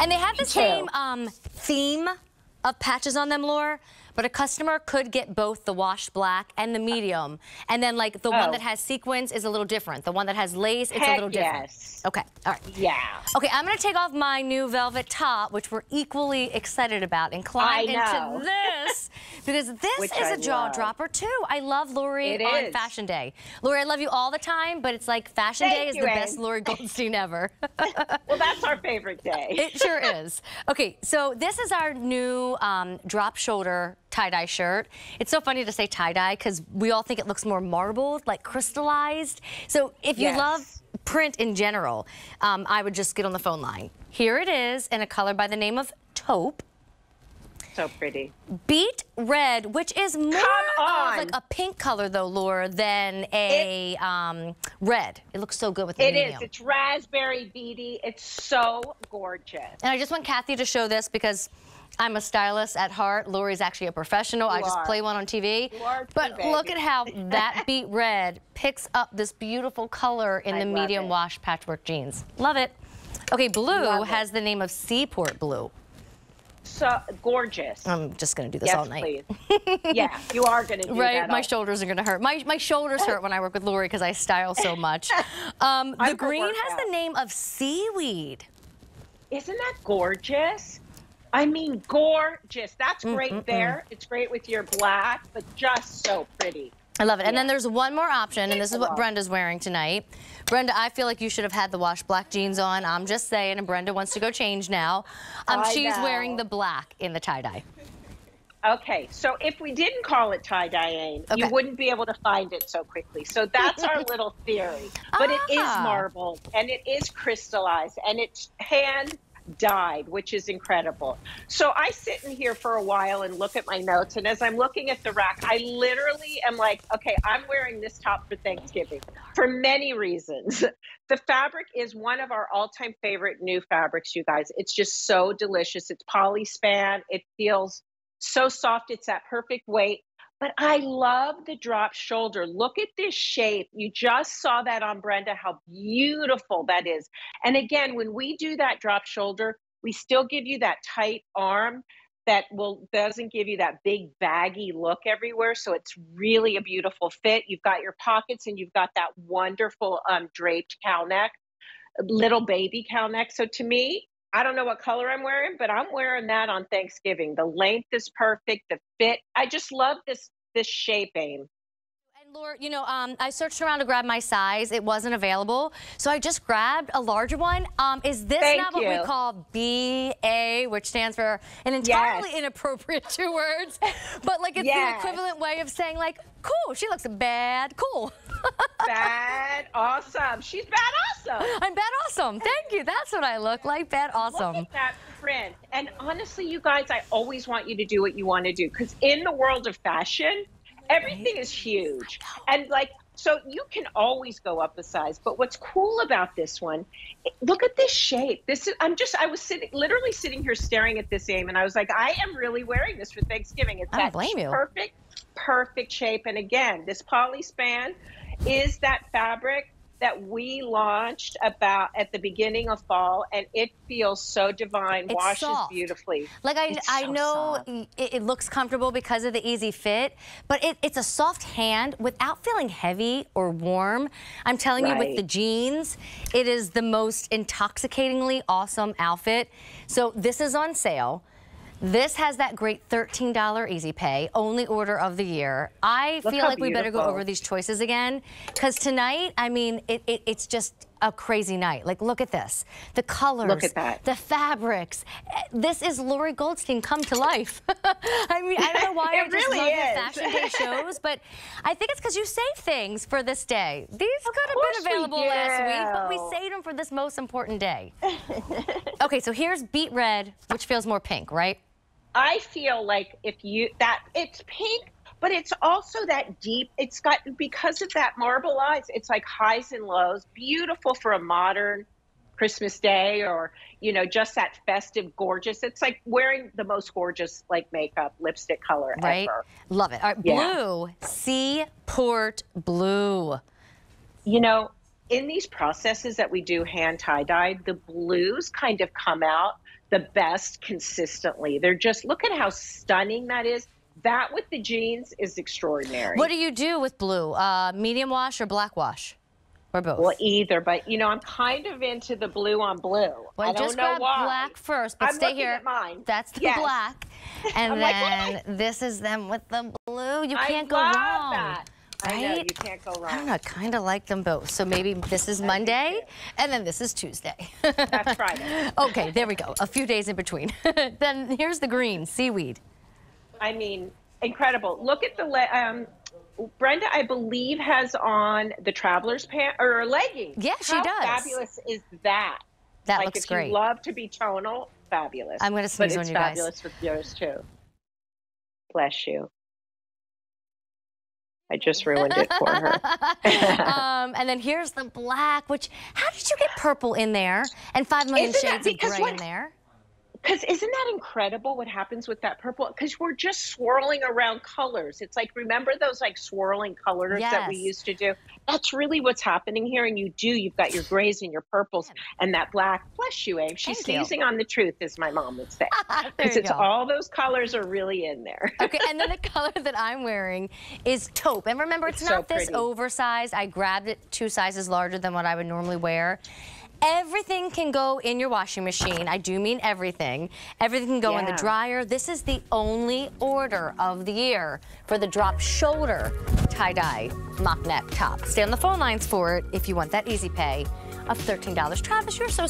And they have the same theme of patches on them, Lore, but a customer could get both the wash black and the medium. And then, like, the one that has sequins is a little different. The one that has lace, it's a little different. Yes. Okay, all right. Yeah. Okay, I'm going to take off my new velvet top, which we're equally excited about, and climb into this, because this is a jaw-dropper, too. I love Lori on Fashion Day. Lori, I love you all the time, but it's like Fashion Day is the best Lori Goldstein ever. Well, that's our favorite day. It sure is. Okay, so this is our new drop shoulder tie-dye shirt. It's so funny to say tie-dye because we all think it looks more marbled, like crystallized. So if you love print in general, I would just get on the phone line. Here it is in a color by the name of taupe. So pretty. Beet red, which is more of like a pink color though, Laura, than a red. It looks so good with the medium. It is. It's raspberry beady. It's so gorgeous. And I just want Kathy to show this because I'm a stylist at heart. Lori's actually a professional. I just play one on TV. But look at how that beet red picks up this beautiful color in the medium wash patchwork jeans. Love it. Okay, blue has the name of Seaport Blue. So gorgeous. I'm just going to do this all night. Please. Yeah, you are going to do that. Right, my shoulders are going to hurt. My shoulders hurt when I work with Lori because I style so much. The green has the name of Seaweed. Isn't that gorgeous? I mean, gorgeous. That's great there. It's great with your black, but just so pretty. I love it. And then there's one more option, and this is what Brenda's wearing tonight. Brenda, I feel like you should have had the wash black jeans on. I'm just saying, and Brenda wants to go change now. She's wearing the black in the tie-dye. Okay, so if we didn't call it tie-dyeing, you wouldn't be able to find it so quickly. So that's our little theory. But it is marble, and it is crystallized, and it's hand dyed, which is incredible. So I sit in here for a while and look at my notes, and as I'm looking at the rack, I literally am like, okay, I'm wearing this top for Thanksgiving for many reasons. The fabric is one of our all-time favorite new fabrics, you guys. It's just so delicious. It's polyspan. It feels so soft. It's that perfect weight. But I love the drop shoulder. Look at this shape. You just saw that on Brenda, how beautiful that is. And again, when we do that drop shoulder, we still give you that tight arm that doesn't give you that big baggy look everywhere. So it's really a beautiful fit. You've got your pockets and you've got that wonderful draped cowl neck, little baby cowl neck. So to me, I don't know what color I'm wearing, but I'm wearing that on Thanksgiving. The length is perfect, the fit. I just love this shaping. And Laura, you know, I searched around to grab my size. It wasn't available, so I just grabbed a larger one. Is this not what we call BA, which stands for an entirely inappropriate two words, but like it's the equivalent way of saying like, cool, she looks bad, cool. Bad awesome. She's bad awesome. I'm bad awesome. Thank you. That's what I look like. Bad awesome. Look at that print. And honestly, you guys, I always want you to do what you want to do because in the world of fashion, everything is huge. And like, so you can always go up a size. But what's cool about this one, look at this shape. This is, I was literally sitting here staring at this and I was like, I am really wearing this for Thanksgiving. It's that perfect shape. And again, this polyspan is that fabric that we launched about at the beginning of fall, and it feels so divine. It's washes soft. Beautifully. Like I know it looks comfortable because of the easy fit, but it's a soft hand without feeling heavy or warm. I'm telling you, with the jeans, it is the most intoxicatingly awesome outfit. So this is on sale. This has that great $13 easy pay, only order of the year. I feel like we better go over these choices again, because tonight, I mean, it's just a crazy night. Like, look at this. The colors, look at that. The fabrics. This is Lori Goldstein come to life. I mean, I don't know why I just love the Fashion Day shows, but I think it's because you save things for this day. These could have been available last week, but we saved them for this most important day. Okay, so here's beet red, which feels more pink, right? I feel like it's pink, but it's also that deep. It's got, because of that marble eyes, it's like highs and lows, beautiful for a modern Christmas day or, you know, just that festive gorgeous. It's like wearing the most gorgeous like makeup, lipstick color ever. Love it. All right, blue, Seaport Blue. You know, in these processes that we do hand tie-dyed, the blues kind of come out the best consistently. They're just, look at how stunning that is. That with the jeans is extraordinary. What do you do with blue? Medium wash or black wash? Or both? Well, either, but you know, I'm kind of into the blue on blue. Well, I don't know why. Black first, but I'm stay here. At mine. That's the black. And then like, this is them with the blue. You can't go wrong. That. Right? I know, you can't go wrong. I don't know, I kind of like them both. So maybe this is Monday, and then this is Tuesday. That's Friday. Okay, there we go. A few days in between. Then here's the green, seaweed. I mean, incredible. Look at the, Brenda, I believe, has on the traveler's pants, or leggings. Yeah, she does. How fabulous is that? That like, looks great. If you love to be tonal, fabulous. I'm going to sneeze on you guys. But it's fabulous with yours, too. Bless you. I just ruined it for her. And then here's the black, which, how did you get purple in there? And 5 million shades of gray in there? Because isn't that incredible what happens with that purple? Because we're just swirling around colors. It's like, remember those like swirling colors that we used to do? That's really what's happening here. And you do, you've got your grays and your purples and that black. Bless you, Abe. She's seizing on the truth, as my mom would say. Because it's all those colors are really in there. Okay, and then the color that I'm wearing is taupe. And remember, it's not so this oversized. I grabbed it 2 sizes larger than what I would normally wear. Everything can go in your washing machine. I do mean everything. Everything can go in the dryer. This is the only order of the year for the drop shoulder tie-dye mock neck top. Stay on the phone lines for it if you want that easy pay of $13. Travis, you're so